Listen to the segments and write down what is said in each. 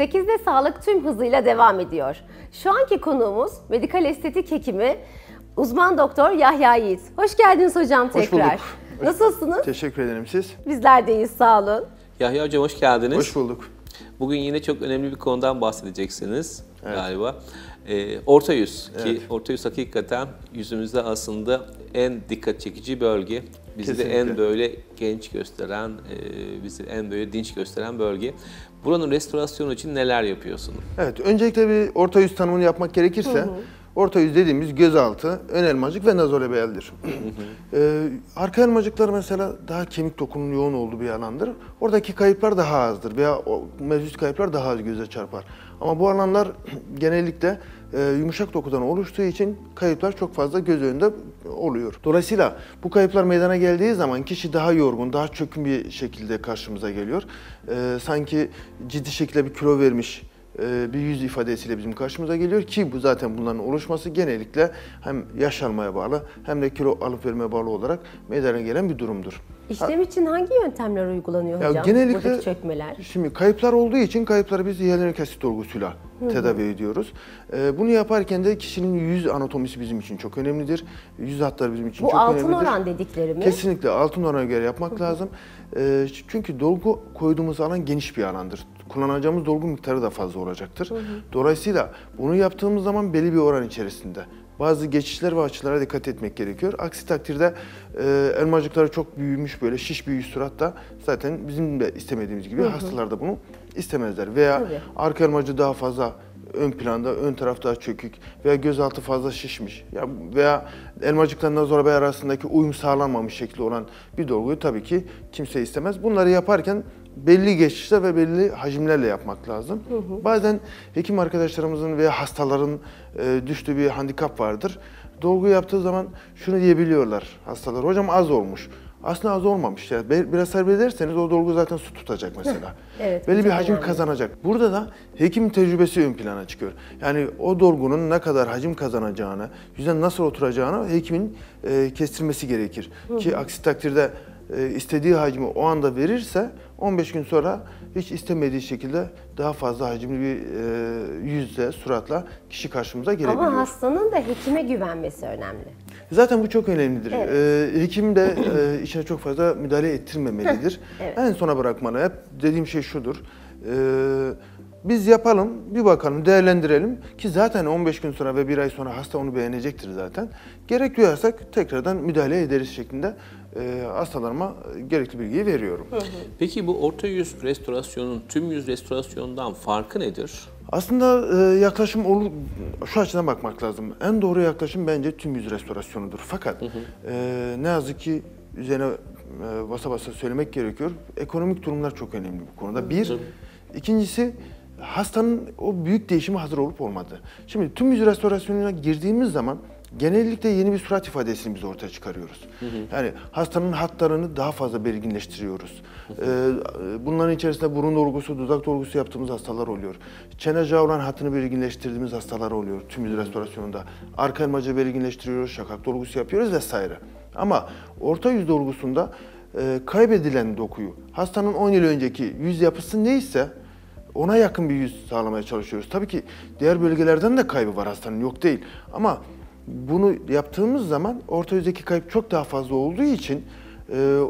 8'de Sağlık tüm hızıyla devam ediyor. Şu anki konuğumuz medikal estetik hekimi, uzman doktor Yahya Yiğit. Hoş geldiniz hocam tekrar. Hoş bulduk. Nasılsınız? Teşekkür ederim, siz? Bizler deyiz, sağ olun. Yahya hocam hoş geldiniz. Hoş bulduk. Bugün yine çok önemli bir konudan bahsedeceksiniz galiba. Orta yüz ki orta yüz hakikaten yüzümüzde aslında en dikkat çekici bölge. Bizi de en böyle genç gösteren, bizi en böyle dinç gösteren bölge. Buranın restorasyonu için neler yapıyorsunuz? Evet, öncelikle bir orta yüz tanımını yapmak gerekirse, orta yüz dediğimiz gözaltı, ön elmacık ve nazolabialdir. Arka elmacıklar mesela daha kemik dokunumun yoğun olduğu bir alandır. Oradaki kayıplar daha azdır veya mevcut kayıplar daha az göze çarpar. Ama bu alanlar genellikle yumuşak dokudan oluştuğu için kayıplar çok fazla göz önünde oluyor. Dolayısıyla bu kayıplar meydana geldiği zaman kişi daha yorgun, daha çökün bir şekilde karşımıza geliyor. Sanki ciddi şekilde bir kilo vermiş bir yüz ifadesiyle bizim karşımıza geliyor ki bu zaten bunların oluşması genellikle hem yaşlanmaya bağlı hem de kilo alıp vermeye bağlı olarak meydana gelen bir durumdur. İşlem için hangi yöntemler uygulanıyor hocam? Genellikle çökmeler. Şimdi kayıplar olduğu için kayıpları biz hyalüronik asit dolgusuyla tedavi ediyoruz. Bunu yaparken de kişinin yüz anatomisi bizim için çok önemlidir. Yüz hatları bizim için çok önemlidir. Bu altın oran dedikleri mi? Kesinlikle altın orana göre yapmak lazım. Çünkü dolgu koyduğumuz alan geniş bir alandır. Kullanacağımız dolgu miktarı da fazla olacaktır. Dolayısıyla bunu yaptığımız zaman belli bir oran içerisinde bazı geçişler ve açılara dikkat etmek gerekiyor. Aksi takdirde elmacıkları çok büyümüş, böyle şiş bir yüz suratla zaten bizim de istemediğimiz gibi hastalar da bunu istemezler. Veya arka elmacı daha fazla ön planda, ön taraf daha çökük veya gözaltı fazla şişmiş veya elmacıkla nazolabial arasındaki uyum sağlanmamış şekli olan bir dolguyu tabii ki kimse istemez. Bunları yaparken belli geçişler ve belli hacimlerle yapmak lazım. Bazen hekim arkadaşlarımızın veya hastaların düştüğü bir handikap vardır. Dolgu yaptığı zaman şunu diyebiliyorlar hastalar, hocam az olmuş. Aslında az olmamış. Yani biraz sabrederseniz o dolgu zaten su tutacak mesela. Belli bir hacim kazanacak. Burada da hekim tecrübesi ön plana çıkıyor. Yani o dolgunun ne kadar hacim kazanacağını, yüzden nasıl oturacağını hekimin kestirmesi gerekir. Ki aksi takdirde istediği hacmi o anda verirse 15 gün sonra hiç istemediği şekilde daha fazla hacimli bir yüzle, suratla kişi karşımıza gelebiliyor. Ama hastanın da hekime güvenmesi önemli. Zaten bu çok önemlidir. Hekim de işine çok fazla müdahale ettirmemelidir. En sona bırakmalı. Hep dediğim şey şudur. Biz yapalım, bir bakalım, değerlendirelim ki zaten 15 gün sonra ve 1 ay sonra hasta onu beğenecektir zaten. Gerek duyarsak tekrardan müdahale ederiz şeklinde hastalarıma gerekli bilgiyi veriyorum. Peki bu orta yüz restorasyonunun tüm yüz restorasyonundan farkı nedir? Aslında yaklaşım şu açıdan bakmak lazım. En doğru yaklaşım bence tüm yüz restorasyonudur. Fakat ne yazık ki üzerine basa basa söylemek gerekiyor. Ekonomik durumlar çok önemli bu konuda. Bir, ikincisi hastanın o büyük değişime hazır olup olmadığı. Şimdi tüm yüz restorasyonuna girdiğimiz zaman genellikle yeni bir surat ifadesini biz ortaya çıkarıyoruz. Yani hastanın hatlarını daha fazla belirginleştiriyoruz. Bunların içerisinde burun dolgusu, dudak dolgusu yaptığımız hastalar oluyor. Çene javran hattını belirginleştirdiğimiz hastalar oluyor tüm yüz restorasyonunda. Arka elmacı belirginleştiriyoruz, şakak dolgusu yapıyoruz vesaire. Ama orta yüz dolgusunda kaybedilen dokuyu, hastanın 10 yıl önceki yüz yapısı neyse ona yakın bir yüz sağlamaya çalışıyoruz. Tabii ki diğer bölgelerden de kaybı var hastanın, yok değil. Ama bunu yaptığımız zaman orta yüzdeki kayıp çok daha fazla olduğu için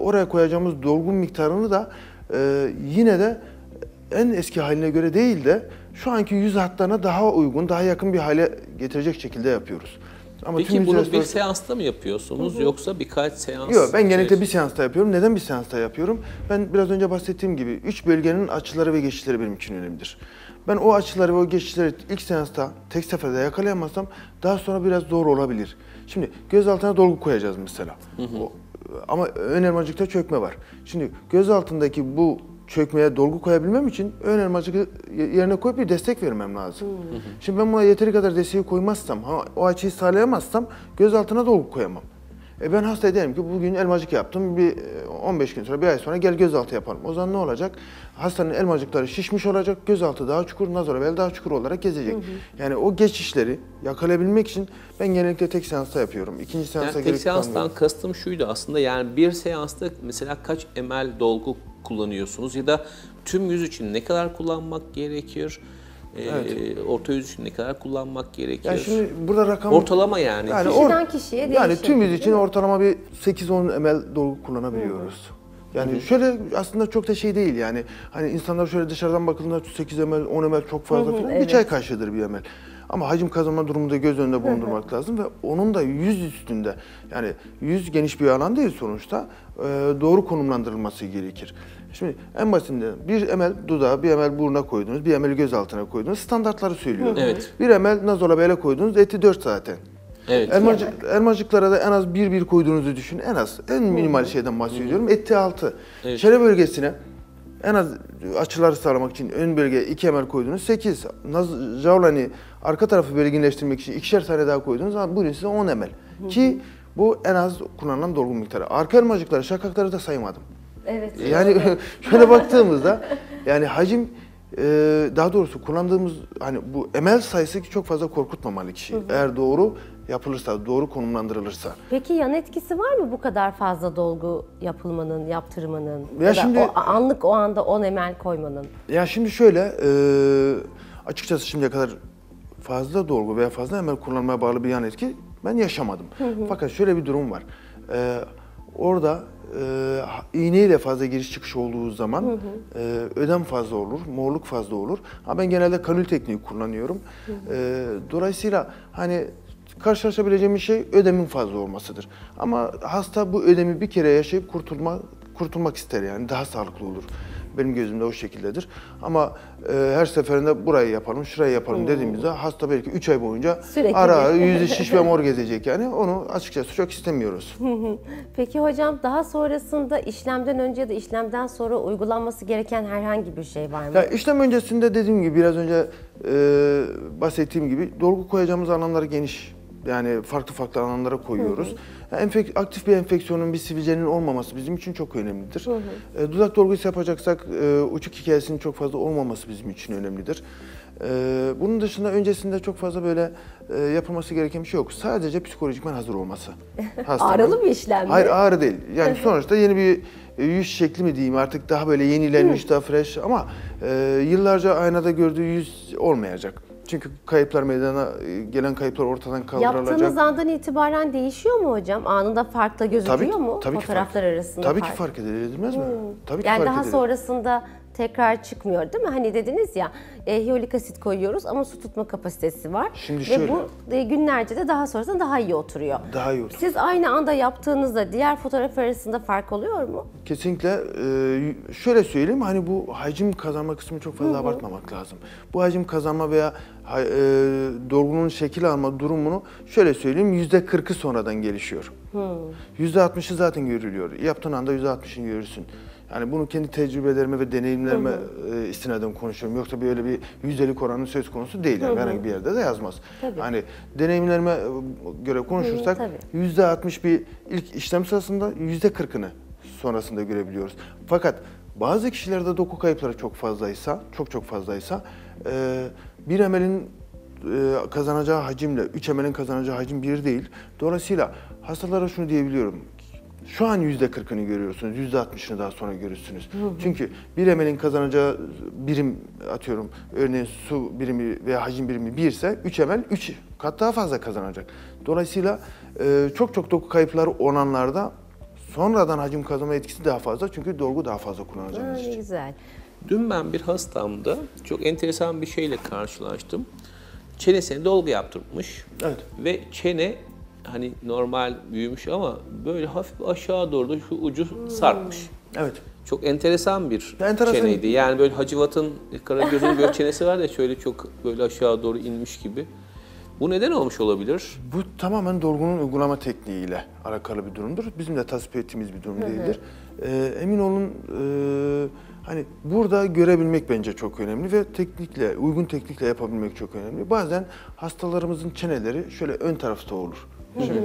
oraya koyacağımız dolgu miktarını da yine de en eski haline göre değil de şu anki yüz hatlarına daha uygun, daha yakın bir hale getirecek şekilde yapıyoruz. Ama peki bunu bir seansta mı yapıyorsunuz yoksa birkaç seans? Yok, ben genellikle bir seansta yapıyorum. Neden bir seansta yapıyorum? Ben biraz önce bahsettiğim gibi 3 bölgenin açıları ve geçişleri benim için önemlidir. Ben o açıları ve o geçişleri ilk seansta tek seferde yakalayamazsam daha sonra biraz zor olabilir. Şimdi göz altına dolgu koyacağız mesela. Ama ön elmacıkta çökme var. Şimdi göz altındaki bu çökmeye dolgu koyabilmem için ön elmacığı yerine koyup bir destek vermem lazım. Şimdi ben buna yeteri kadar desteği koymazsam, o açıyı sağlayamazsam göz altına dolgu koyamam. Ben hasta diyelim ki bugün elmacık yaptım, bir 15 gün sonra, bir ay sonra gel gözaltı yapalım. O zaman ne olacak? Hastanın elmacıkları şişmiş olacak, gözaltı daha çukur, nazolabial daha çukur olarak gezecek. Yani o geçişleri yakalayabilmek için ben genellikle tek seansta yapıyorum. İkinci seansa gerek kalmıyor. Tek seanstan kastım şuydu aslında, yani bir seansta mesela kaç ml dolgu kullanıyorsunuz ya da tüm yüz için ne kadar kullanmak gerekir? Evet. Orta yüz için ne kadar kullanmak gerekir? Yani şimdi burada rakam... Ortalama yani. Yani kişiden kişiye değişir. Yani tüm yüz için ortalama bir 8-10 ml dolgu kullanabiliyoruz. Yani şöyle aslında çok da şey değil yani. Hani insanlar şöyle dışarıdan bakıldığında 8 ml, 10 ml çok fazla falan. Evet. Bir çay kaşığıdır bir ml. Ama hacim kazanma durumunda göz önünde bulundurmak lazım ve onun da yüz üstünde, yani yüz geniş bir alan değil sonuçta, doğru konumlandırılması gerekir. Şimdi en basitinden 1 ml dudağa, 1 ml buruna koydunuz, 1 ml göz altına koydunuz, standartları söylüyorum. Evet. 1 ml nazolabial koydunuz, eti 4 zaten. Evet. Elmacıklara da en az 1-1 koyduğunuzu düşün, en az, en minimal şeyden bahsediyorum, etti 6. Evet. Çene bölgesine en az açıları sağlamak için ön bölgeye 2 ml koydunuz, 8. Jaulani arka tarafı belirginleştirmek için 2'şer tane daha koydunuz, buyurun size 10 ml. Ki bu en az kullanılan dolgu miktarı. Arka elmacıkları, şakakları da saymadım. Evet. Yani şöyle baktığımızda yani hacim, daha doğrusu kullandığımız hani bu ml sayısı ki çok fazla korkutmamalı kişiyi. Eğer doğru yapılırsa, doğru konumlandırılırsa. Peki yan etkisi var mı bu kadar fazla dolgu yapılmanın, yaptırmanın? Ya şimdi, anlık o anda 10 ml koymanın. Ya şimdi şöyle, açıkçası şimdiye kadar fazla dolgu veya fazla ml kullanmaya bağlı bir yan etki ben yaşamadım. Fakat şöyle bir durum var. Orada iğneyle fazla giriş çıkış olduğu zaman ödem fazla olur, morluk fazla olur. Ha, ben genelde kanül tekniği kullanıyorum. Dolayısıyla hani karşılaşabileceğimiz şey ödemin fazla olmasıdır. Ama hasta bu ödemi bir kere yaşayıp kurtulmak ister, yani daha sağlıklı olur. Benim gözümde o şekildedir. Ama her seferinde burayı yapalım, şurayı yapalım dediğimizde hasta belki 3 ay boyunca sürekli ara ara yüzü şiş ve mor gezecek yani. Onu açıkçası çok istemiyoruz. Peki hocam, daha sonrasında işlemden önce ya da işlemden sonra uygulanması gereken herhangi bir şey var mı? Ya, işlem öncesinde dediğim gibi, biraz önce bahsettiğim gibi dolgu koyacağımız alanları geniş. Yani farklı farklı alanlara koyuyoruz. Yani aktif bir enfeksiyonun, bir sivilcenin olmaması bizim için çok önemlidir. Dudak dolgusu yapacaksak uçuk hikayesinin çok fazla olmaması bizim için önemlidir. Bunun dışında öncesinde çok fazla böyle yapılması gereken bir şey yok. Sadece psikolojikmen hazır olması. Ağrılı bir işlem mi? Hayır, ağrı değil. Yani sonuçta yeni bir yüz şekli mi diyeyim artık, daha böyle yenilenmiş, daha fresh, ama yıllarca aynada gördüğü yüz olmayacak. Çünkü kayıplar meydana, gelen kayıplar ortadan kaldırılacak. Yaptığınız andan itibaren değişiyor mu hocam? Anında farklı gözüküyor mu fotoğraflar arasında? Tabii ki fark edilmez mi? Tabii ki fark edilir. Yani daha sonrasında tekrar çıkmıyor değil mi? Hani dediniz ya, hyalüronik asit koyuyoruz ama su tutma kapasitesi var. Şimdi şöyle. Ve bu günlerce de daha sonrasında daha iyi oturuyor. Daha iyi oturuyor. Siz aynı anda yaptığınızda diğer fotoğraf arasında fark oluyor mu? Kesinlikle. Şöyle söyleyeyim, hani bu hacim kazanma kısmı çok fazla abartmamak lazım. Bu hacim kazanma veya dolgunun şekil alma durumunu şöyle söyleyeyim, %40'ı sonradan gelişiyor. %60'ı zaten görülüyor. Yaptığın anda %60'ını görürsün. Yani bunu kendi tecrübelerime ve deneyimlerime istinaden konuşuyorum. Yoksa böyle bir %50 oranı söz konusu değil. Yani herhangi bir yerde de yazmaz. Hani deneyimlerime göre konuşursak %60 bir ilk işlem sırasında, %40'ını sonrasında görebiliyoruz. Fakat bazı kişilerde doku kayıpları çok fazlaysa, çok fazlaysa, bir emelin kazanacağı hacimle 3 emelin kazanacağı hacim bir değil. Dolayısıyla hastalara şunu diyebiliyorum. Şu an %40'ını görüyorsunuz, %60'ını daha sonra görürsünüz. Çünkü bir emelin kazanacağı birim, atıyorum örneğin su birimi veya hacim birimi 1 ise 3 emel 3 kat daha fazla kazanacak. Dolayısıyla çok doku kayıpları olanlarda sonradan hacim kazanma etkisi daha fazla, çünkü dolgu daha fazla kullanacağımız için. Güzel. Dün ben bir hastamda çok enteresan bir şeyle karşılaştım. Çenesine dolgu yaptırmış ve çene hani normal büyümüş ama böyle hafif aşağı doğru da şu ucu sarkmış. Çok enteresan bir çeneydi. Yani böyle Hacivat'ın Karagöz'ün gök çenesi var ya, şöyle çok böyle aşağı doğru inmiş gibi. Bu neden olmuş olabilir? Bu tamamen dolgunun uygulama tekniğiyle alakalı bir durumdur. Bizim de tasvip ettiğimiz bir durum değildir. Emin olun hani burada görebilmek bence çok önemli ve teknikle, uygun teknikle yapabilmek çok önemli. Bazen hastalarımızın çeneleri şöyle ön tarafta olur. Şimdi,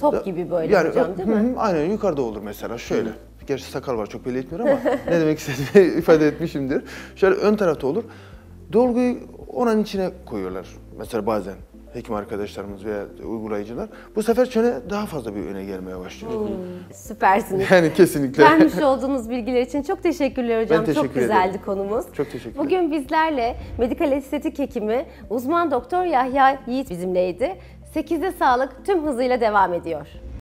top gibi böyle yani, hocam değil mi? Aynen, yukarıda olur mesela şöyle. Gerçi sakal var, çok belli etmiyor ama ne demek istediğimi ifade etmişimdir. Şöyle ön tarafta olur. Dolguyu oranın içine koyuyorlar mesela bazen. hekim arkadaşlarımız veya uygulayıcılar, bu sefer çene daha fazla bir öne gelmeye başlıyor. Süpersiniz. Yani kesinlikle. Vermiş olduğunuz bilgiler için çok teşekkürler hocam. Çok güzeldi konumuz. Çok teşekkürler. Bugün bizlerle medikal estetik hekimi, uzman doktor Yahya Yiğit bizimleydi. 8'de Sağlık tüm hızıyla devam ediyor.